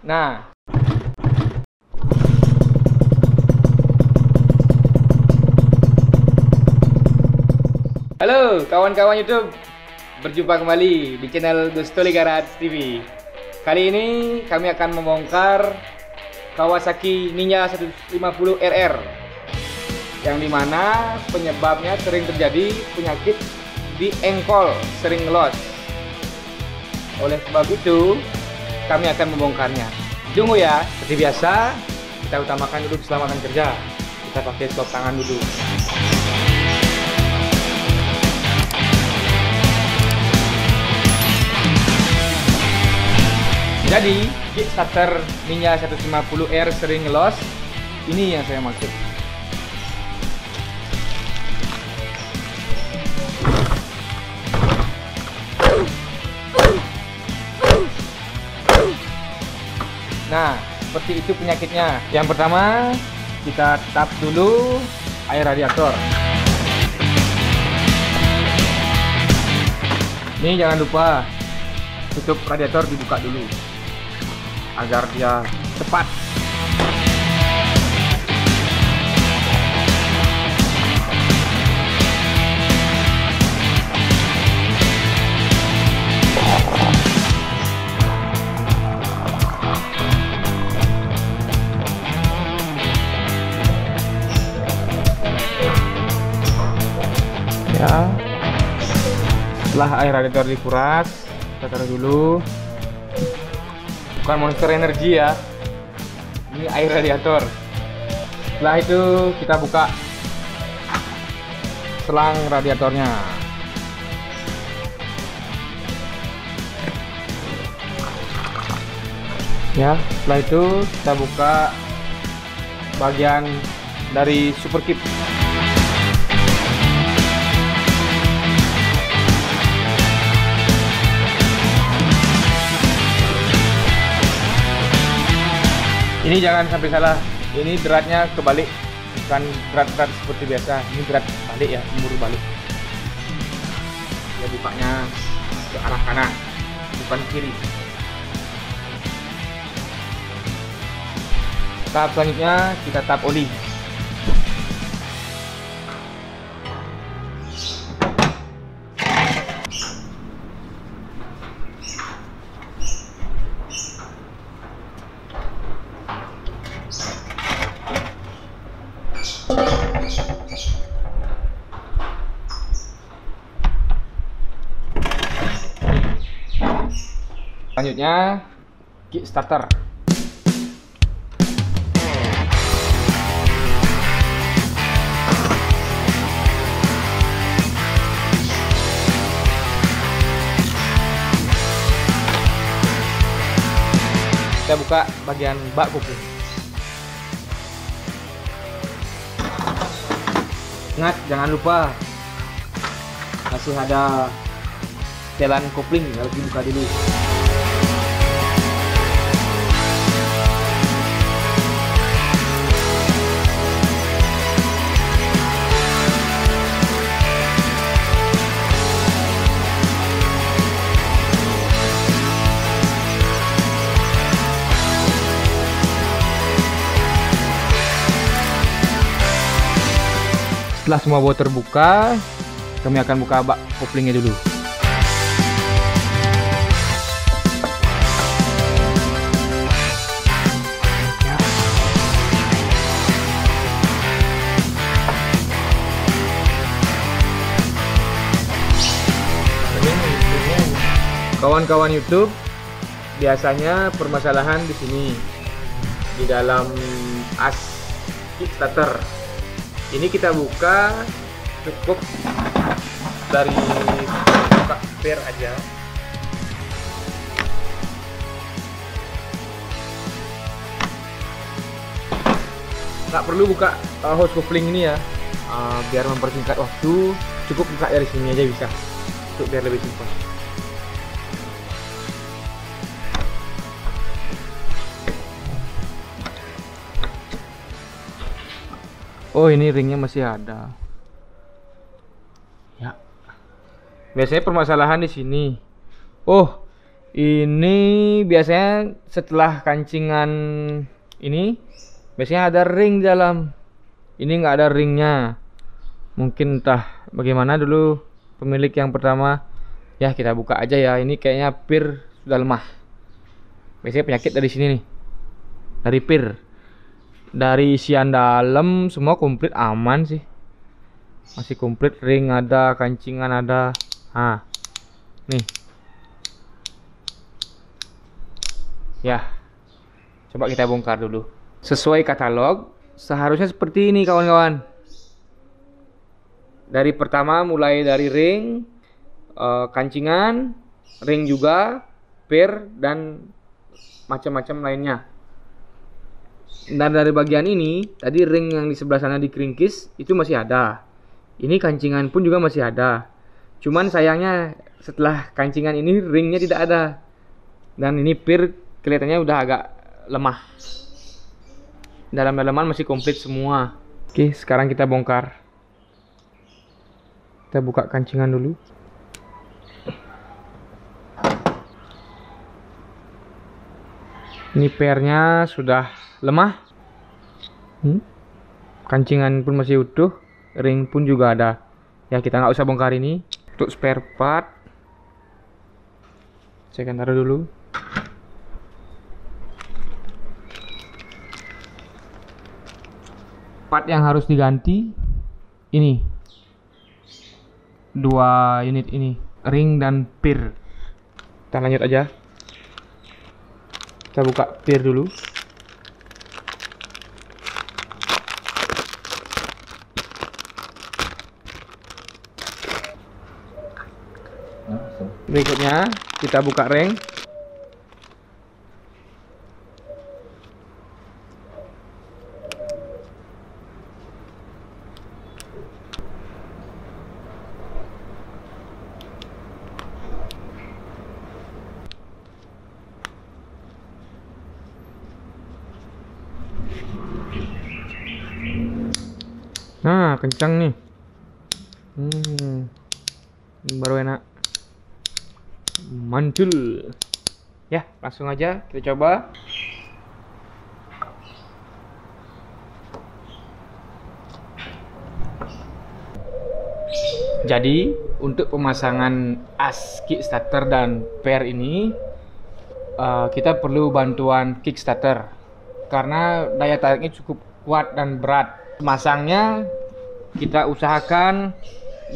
Nah, halo kawan-kawan YouTube, berjumpa kembali di channel Gustole Garage TV. Kali ini kami akan membongkar Kawasaki Ninja 150 RR, yang dimana penyebabnya sering terjadi penyakit di engkol, sering ngelos. Oleh sebab itu, kami akan membongkarnya. Tunggu ya, seperti biasa kita utamakan dulu keselamatan kerja. Kita pakai stop tangan dulu. Jadi, kick starter Ninja 150R sering ngelos, ini yang saya maksud. Nah, seperti itu penyakitnya. Yang pertama, kita tap dulu air radiator. Ini jangan lupa tutup radiator dibuka dulu, agar dia cepat. Ya, setelah air radiator dikuras, kita taruh dulu. Bukan Monster Energy ya, ini air radiator. Setelah itu kita buka selang radiatornya. Ya, setelah itu kita buka bagian dari super kip. Ini jangan sampai salah, ini beratnya kebalik, bukan berat seperti biasa, ini berat balik ya, umur balik. Jadi bukanya ke arah kanan, bukan kiri. Tahap selanjutnya kita tap oli. Selanjutnya kick starter. Kita buka bagian bak kuku. Ingat, jangan lupa masih ada setelan kopling, harus dibuka dulu. Setelah semua baut terbuka, kami akan buka bak koplingnya dulu. Kawan-kawan YouTube, biasanya permasalahan di sini di dalam as kickstarter. Ini kita buka cukup dari buka per aja. Nggak perlu buka hose kopling ini ya, biar mempersingkat waktu. Cukup buka dari sini aja bisa, untuk biar lebih simpel. Oh, ini ringnya masih ada. Ya. Biasanya permasalahan di sini. Oh, Ini biasanya setelah kancingan ini biasanya ada ring dalam. Ini nggak ada ringnya. Mungkin entah bagaimana dulu pemilik yang pertama. Ya kita buka aja ya. Ini kayaknya pir sudah lemah. Biasanya penyakit dari sini nih. Dari pir. Dari isian dalam semua komplit aman sih. Masih komplit, ring ada, kancingan ada. Ah. Nih. Ya, coba kita bongkar dulu. Sesuai katalog, seharusnya seperti ini kawan-kawan. Dari pertama mulai dari ring, kancingan, ring juga, pir, dan macam-macam lainnya. Dan dari bagian ini, tadi ring yang di sebelah sana dikeringkis, itu masih ada. Ini kancingan pun juga masih ada. Cuman sayangnya setelah kancingan ini ringnya tidak ada. Dan ini pir kelihatannya udah agak lemah. Dalam-dalaman masih komplit semua. Oke, sekarang kita bongkar. Kita buka kancingan dulu. Ini pernya sudah lemah. Kancingan pun masih utuh. Ring pun juga ada. Ya, kita nggak usah bongkar ini. Untuk spare part, saya akan taruh dulu. Part yang harus diganti ini dua unit ini, ring dan pir. Kita lanjut aja, kita buka pir dulu. Berikutnya kita buka ring. Nah, kencang nih. Baru enak. Mantul. Ya, langsung aja kita coba. Jadi, untuk pemasangan as kickstarter dan pair ini kita perlu bantuan kickstarter karena daya tariknya cukup kuat dan berat. Masangnya kita usahakan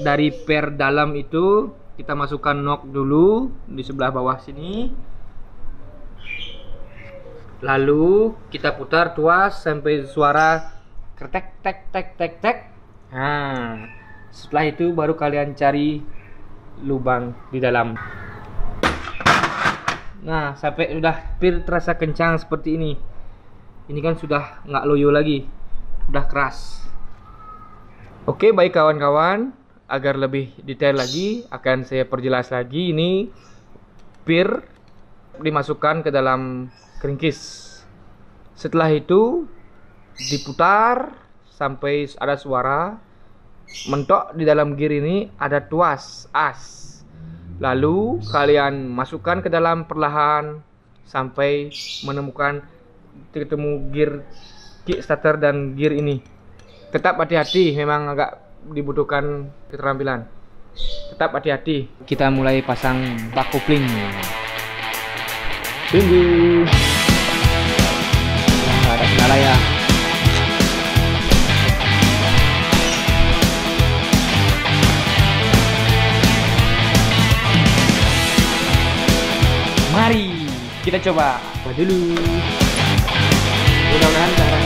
dari per dalam itu kita masukkan nok dulu di sebelah bawah sini, lalu kita putar tuas sampai suara kretek tek tek tek tek. Nah, setelah itu baru kalian cari lubang di dalam. Nah, sampai udah pir terasa kencang seperti ini. Ini kan sudah nggak loyo lagi, udah keras. Oke, baik kawan-kawan, agar lebih detail lagi akan saya perjelas lagi. Ini pir dimasukkan ke dalam keringkis, setelah itu diputar sampai ada suara mentok di dalam gear. Ini ada tuas as, lalu kalian masukkan ke dalam perlahan sampai menemukan ketemu gear kickstarter dan gear ini. Tetap hati-hati, memang agak dibutuhkan keterampilan. Tetap hati-hati. Kita mulai pasang bak kopling. Tunggu. Nah, ada kendala ya. Mari kita coba. Coba dulu. Mudah-mudahan gak rasa.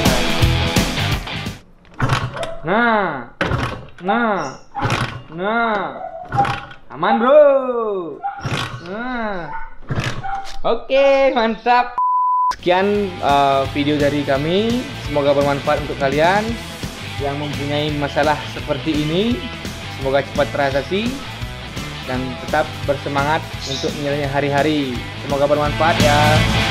Nah, aman bro. Nah, oke, mantap. Sekian video dari kami. Semoga bermanfaat untuk kalian yang mempunyai masalah seperti ini. Semoga cepat teratasi dan tetap bersemangat untuk menjalani hari-hari. Semoga bermanfaat ya.